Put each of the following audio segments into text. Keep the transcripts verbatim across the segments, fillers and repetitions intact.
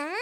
Huh?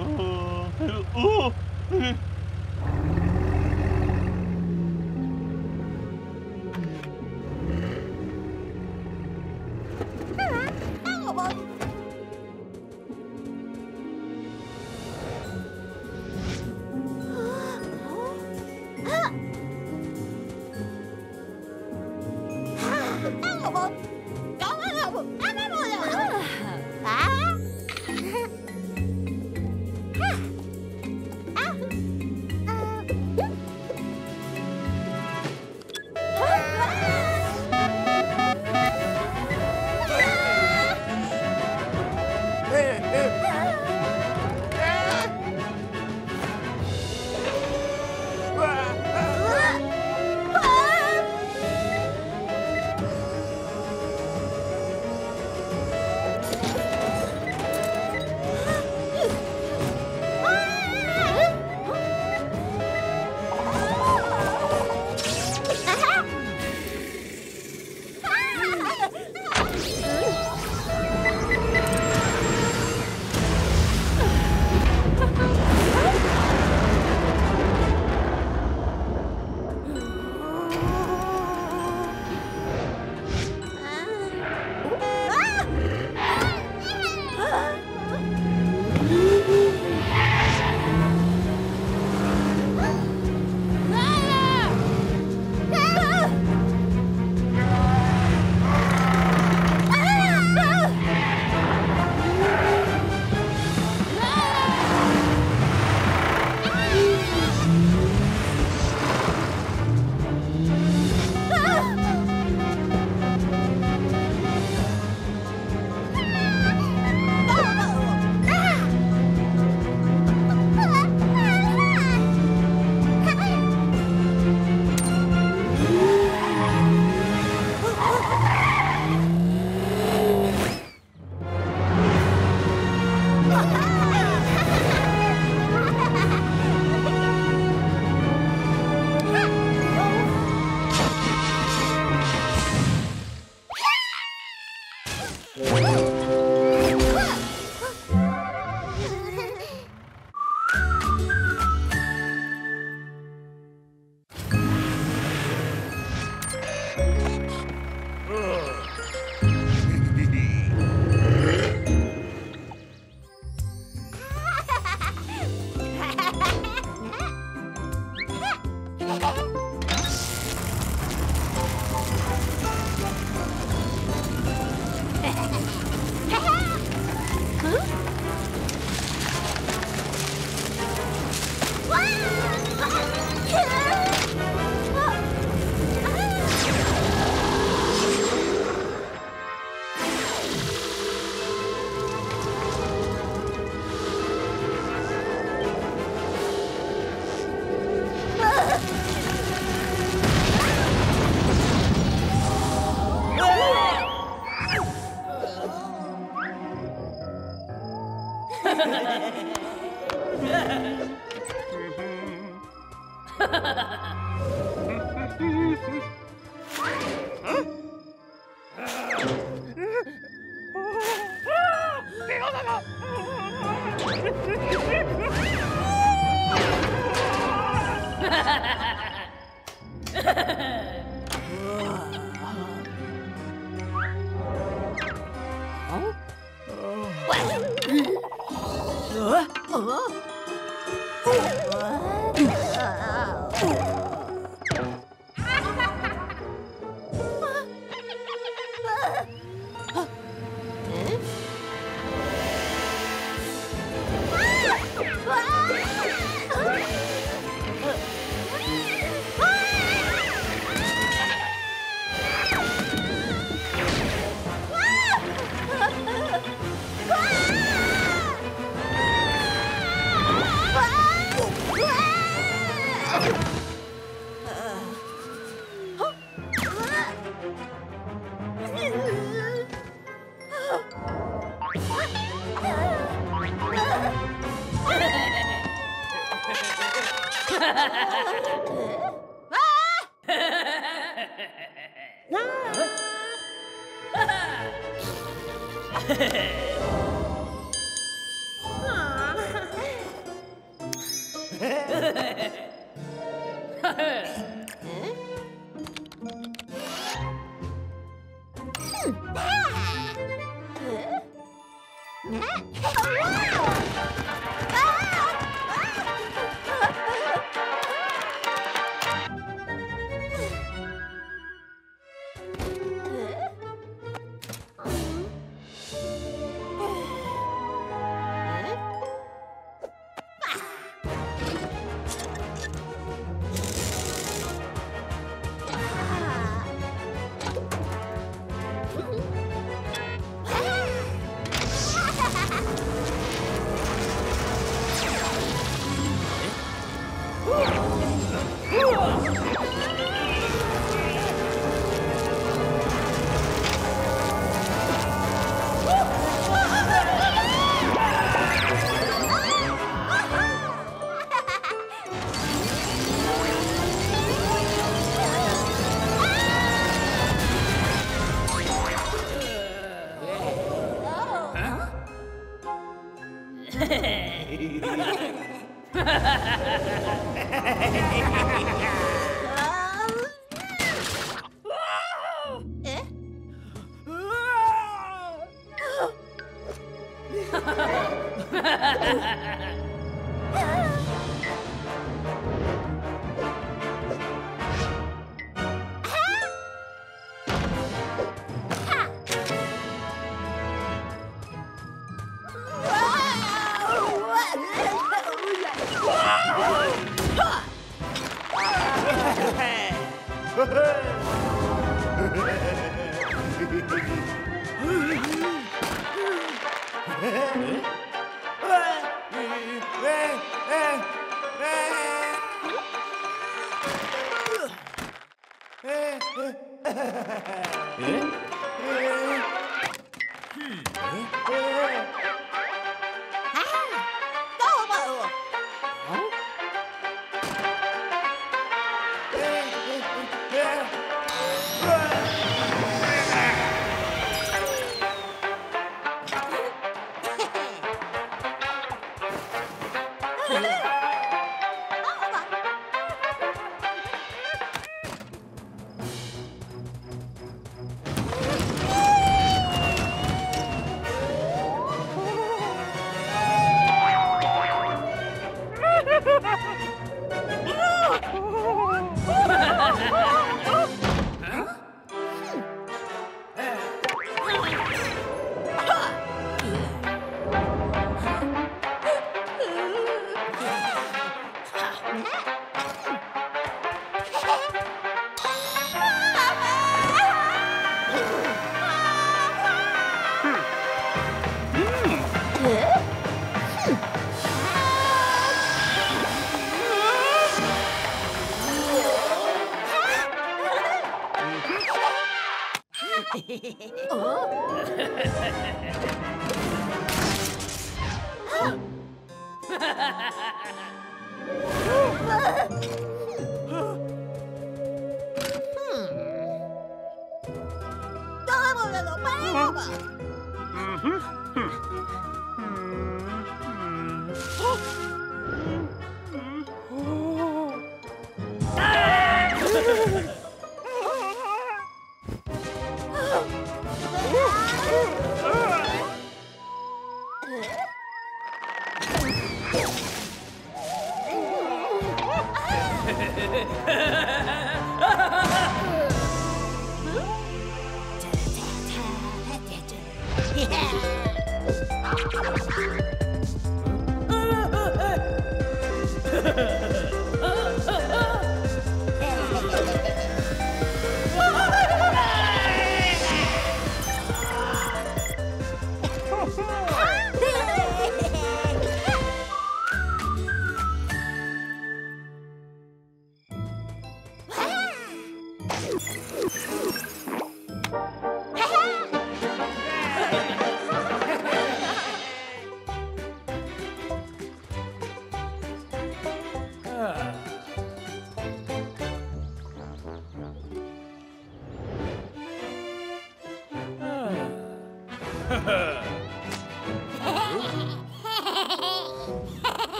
Oh. Ha ha ha!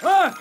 Huh? Ah!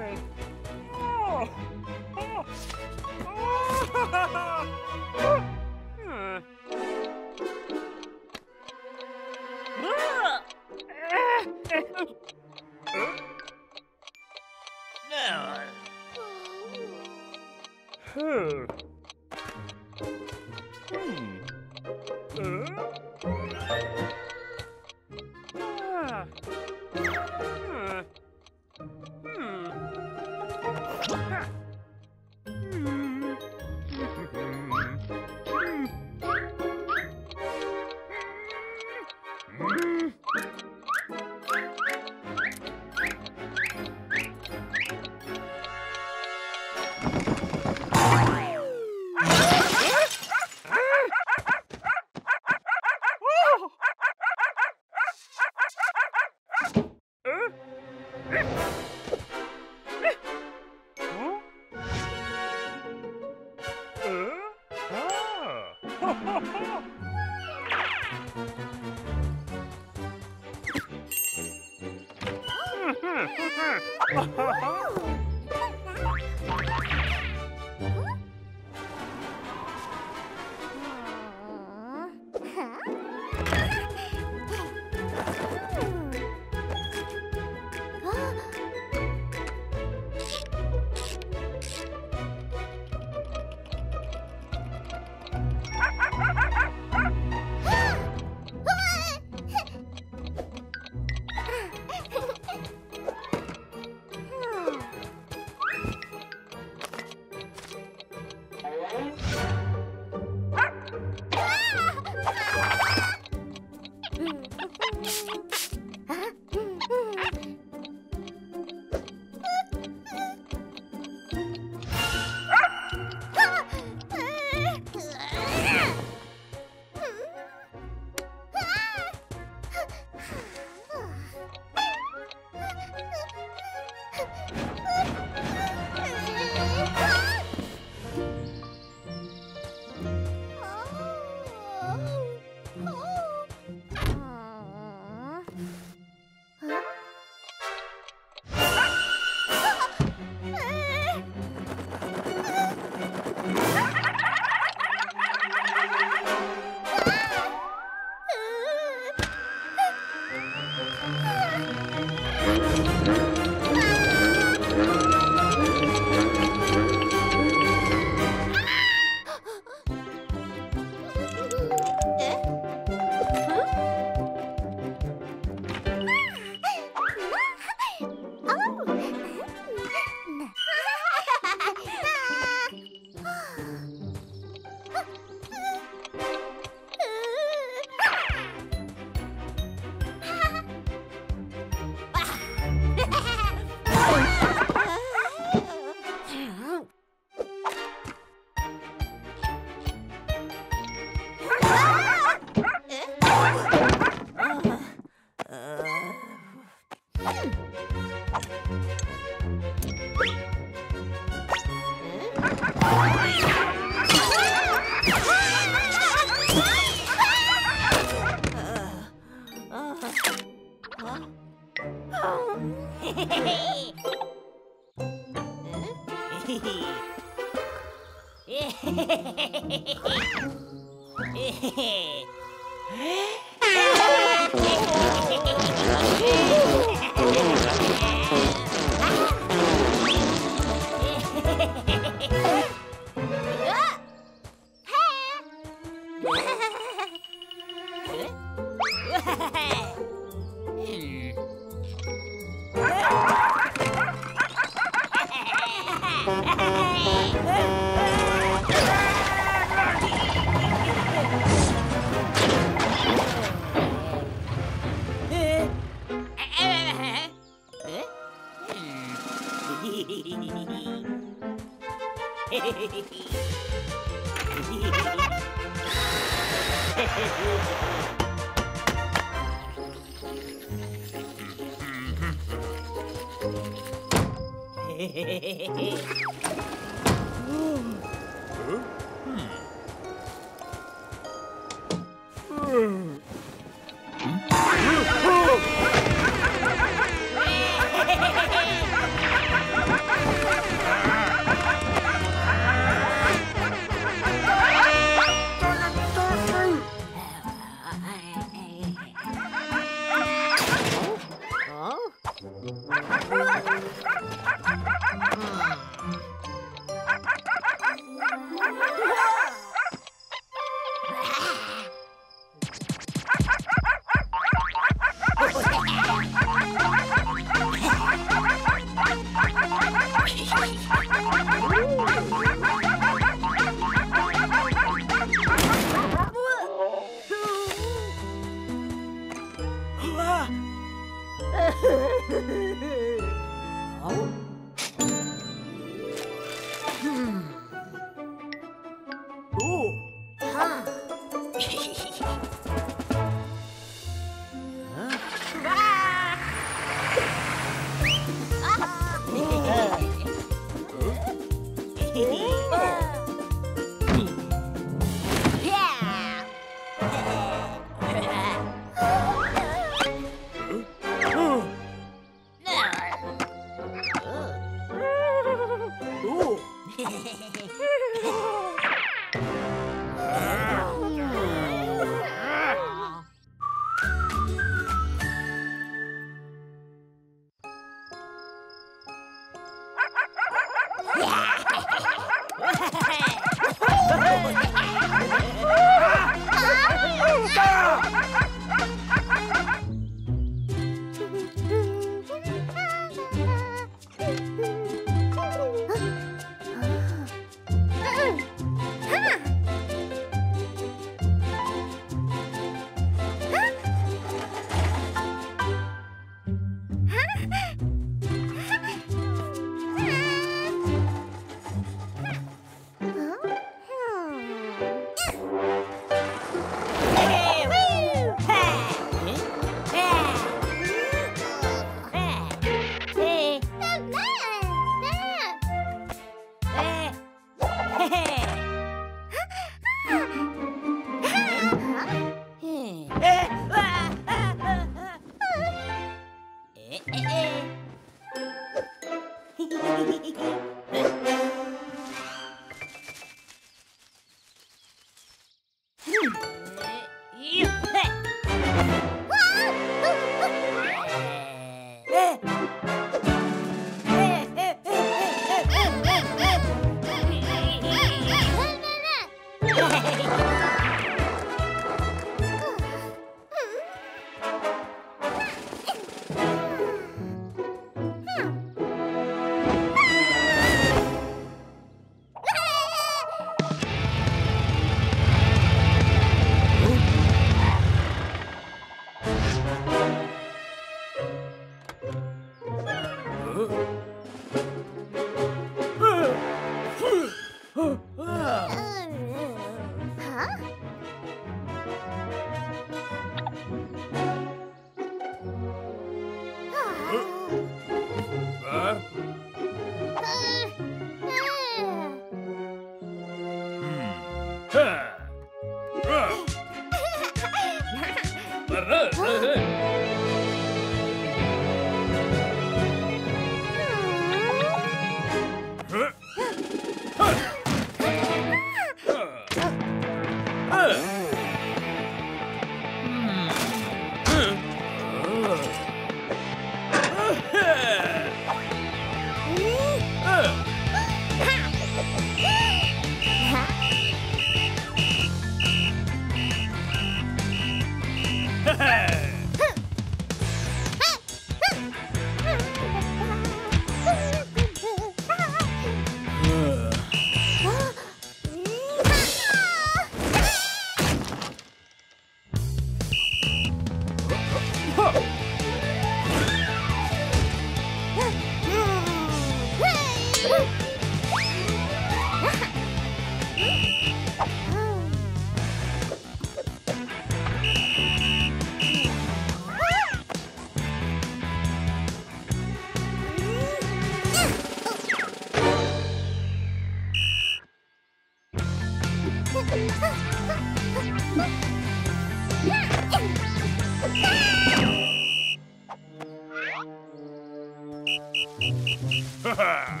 Well...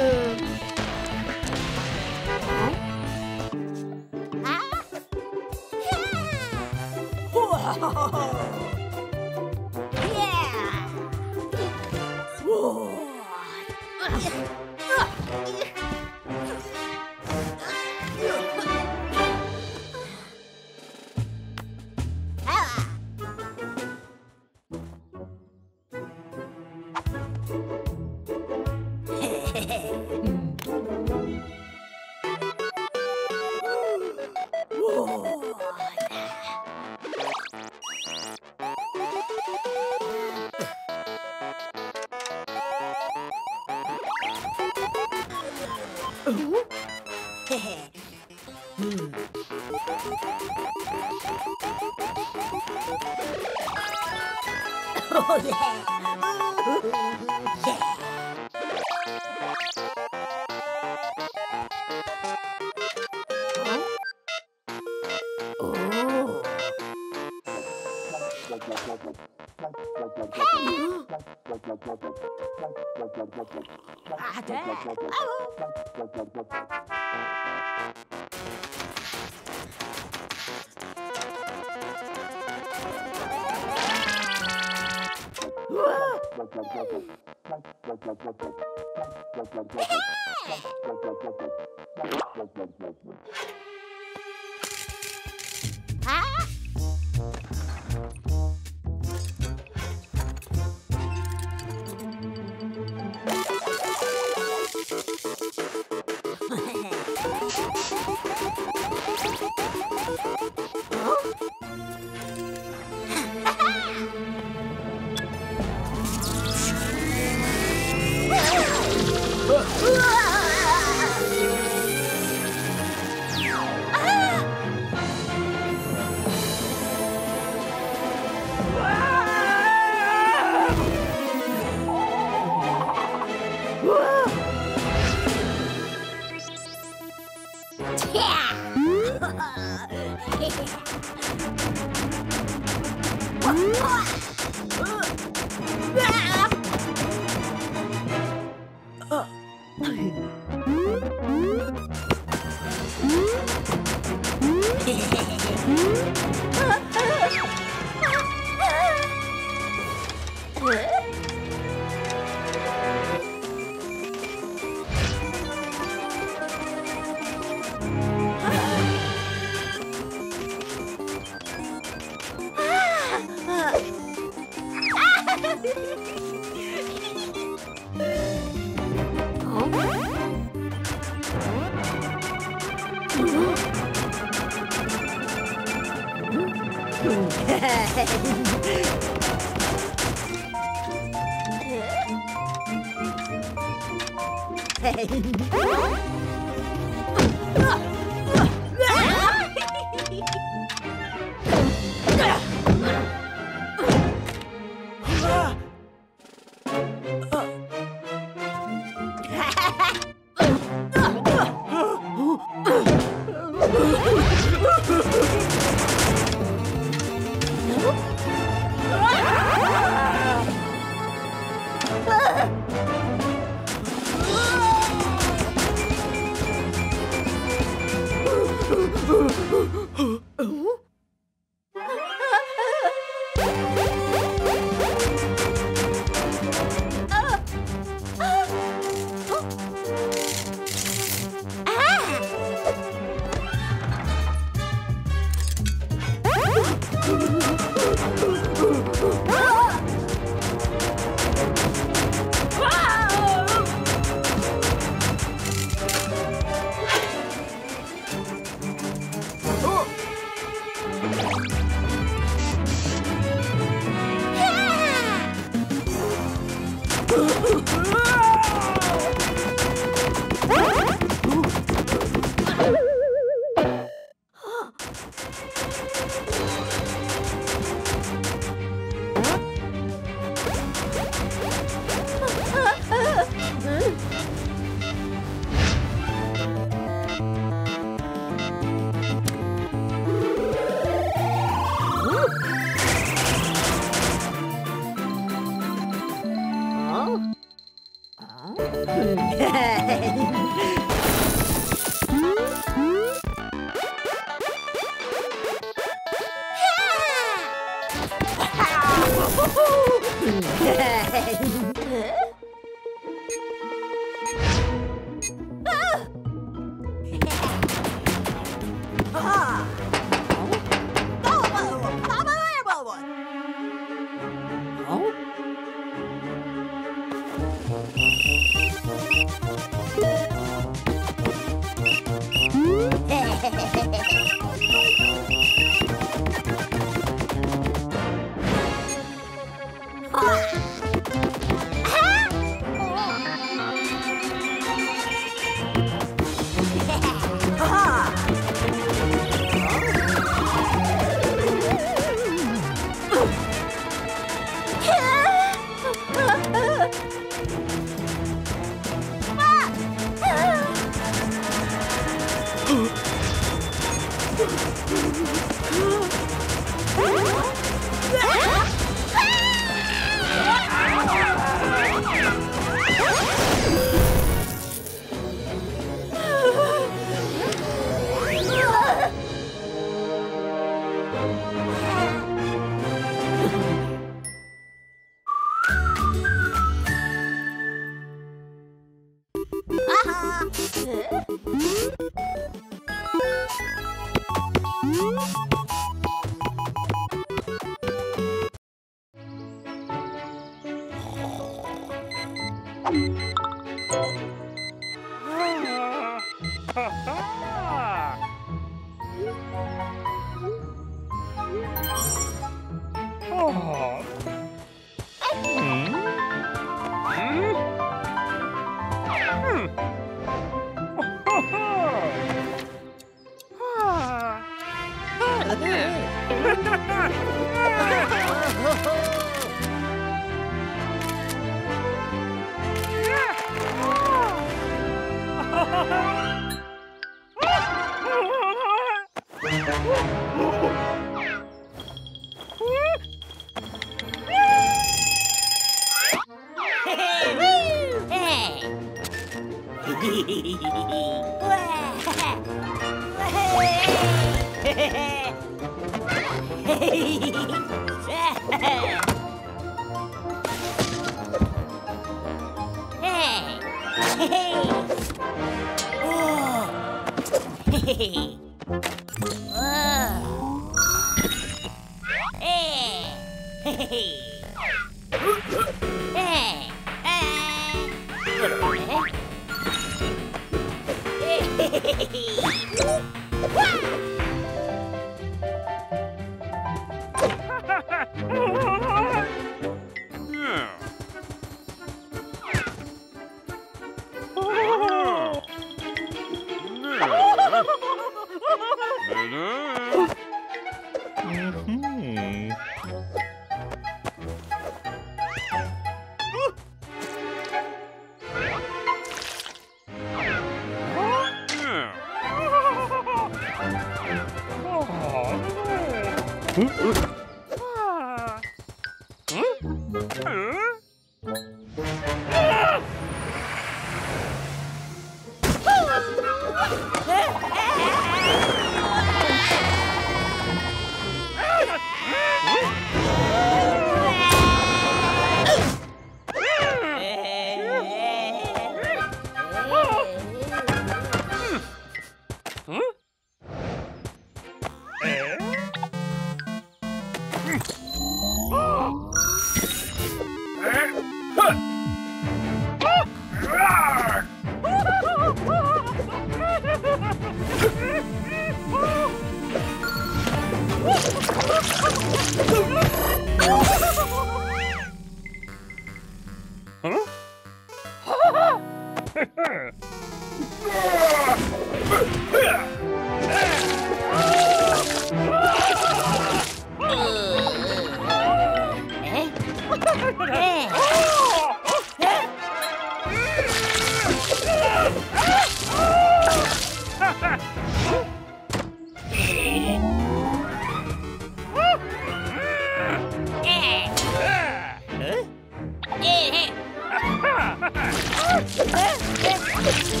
Huh? Hmm.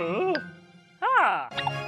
Ooh. Ah. Mm. Ah. Hmm.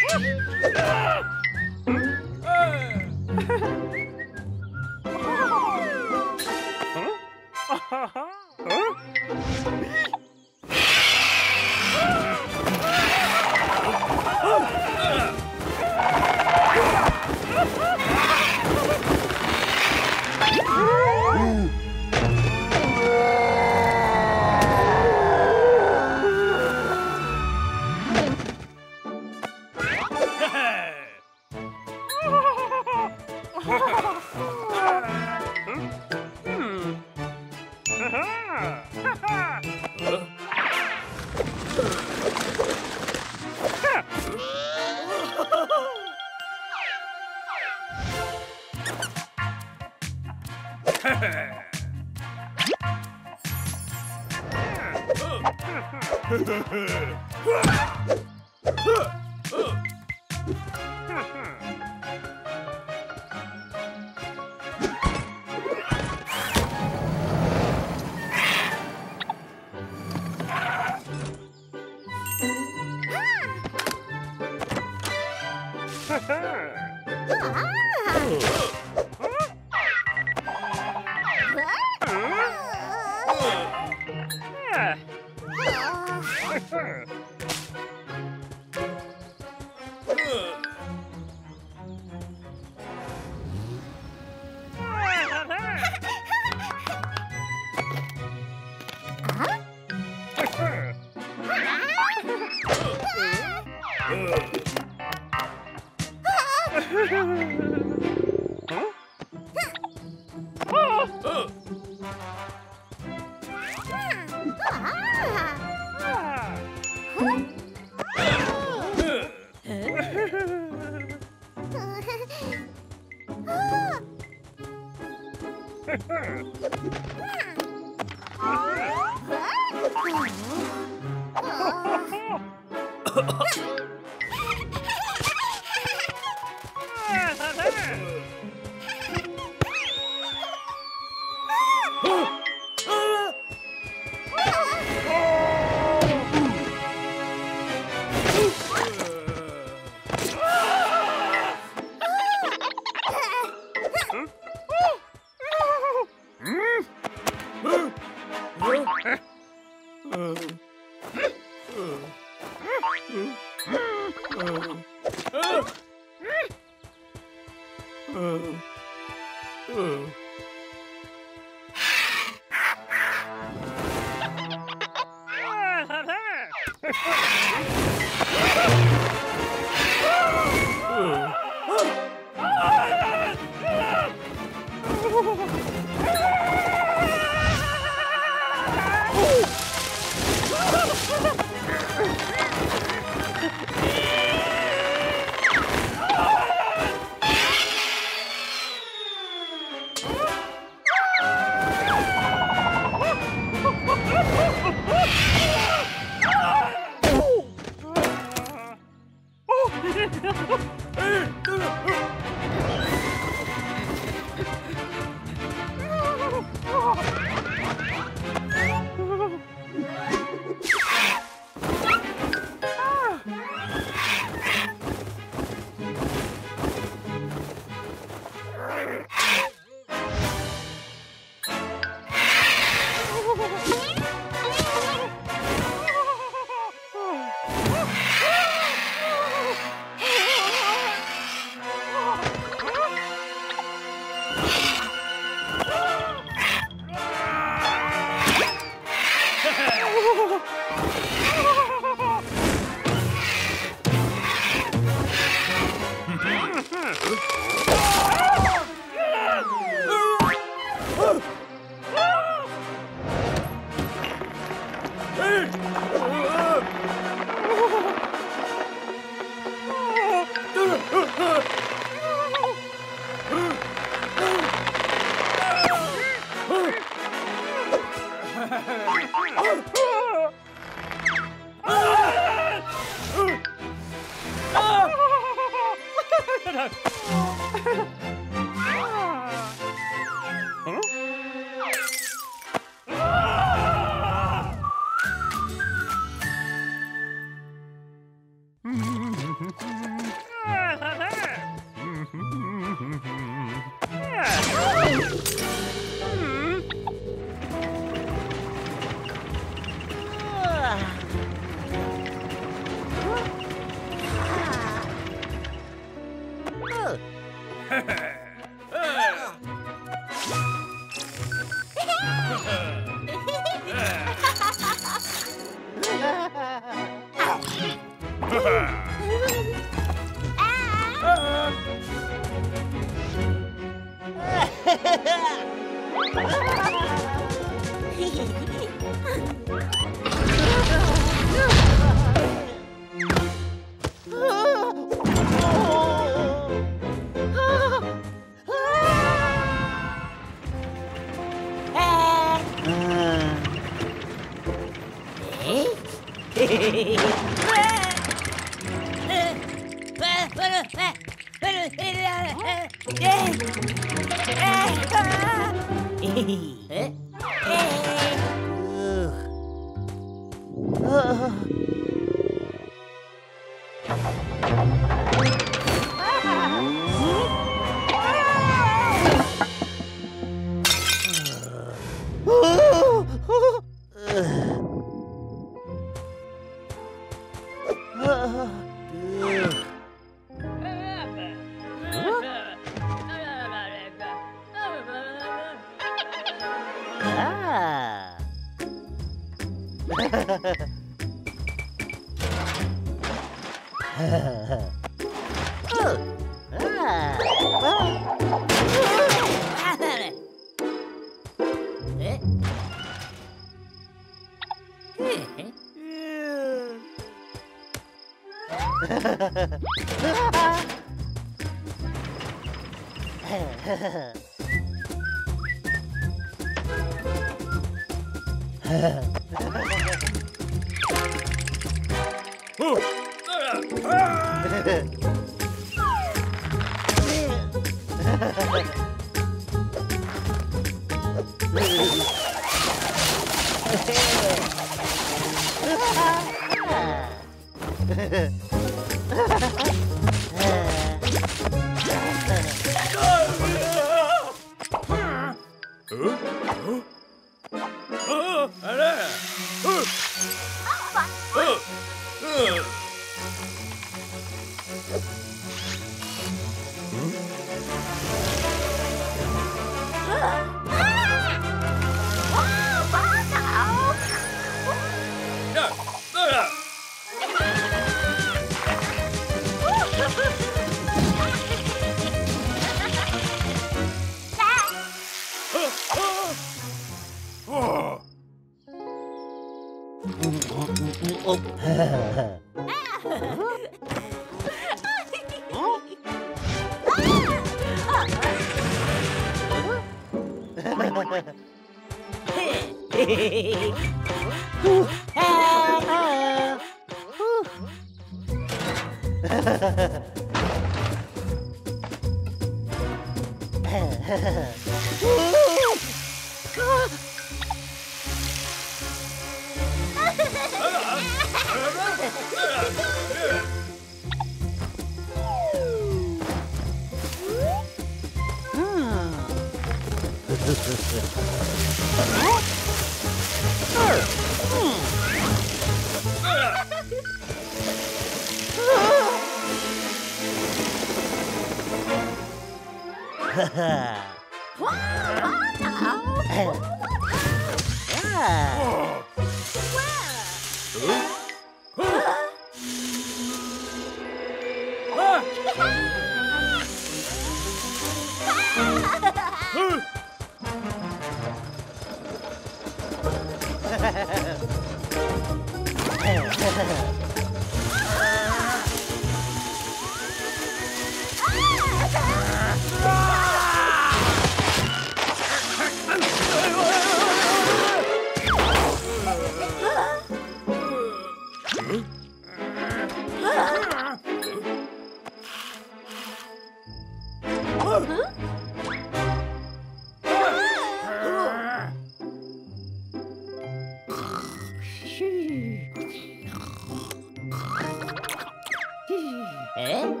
Oh!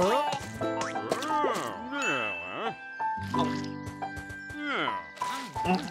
Oh. Oh!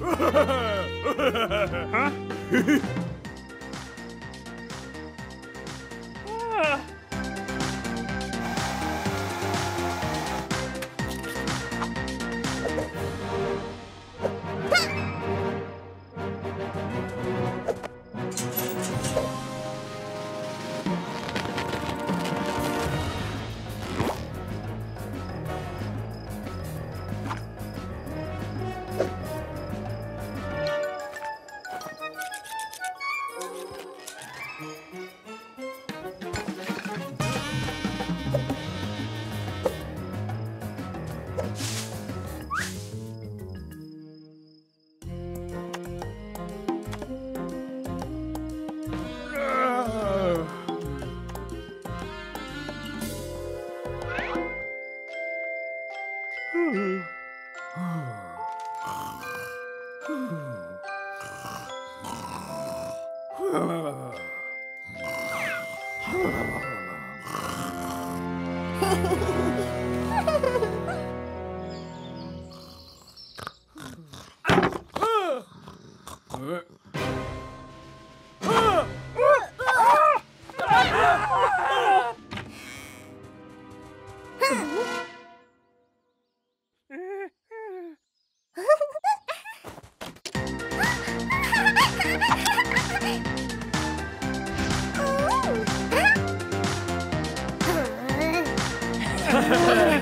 Huh? Ah. Ha ha ha!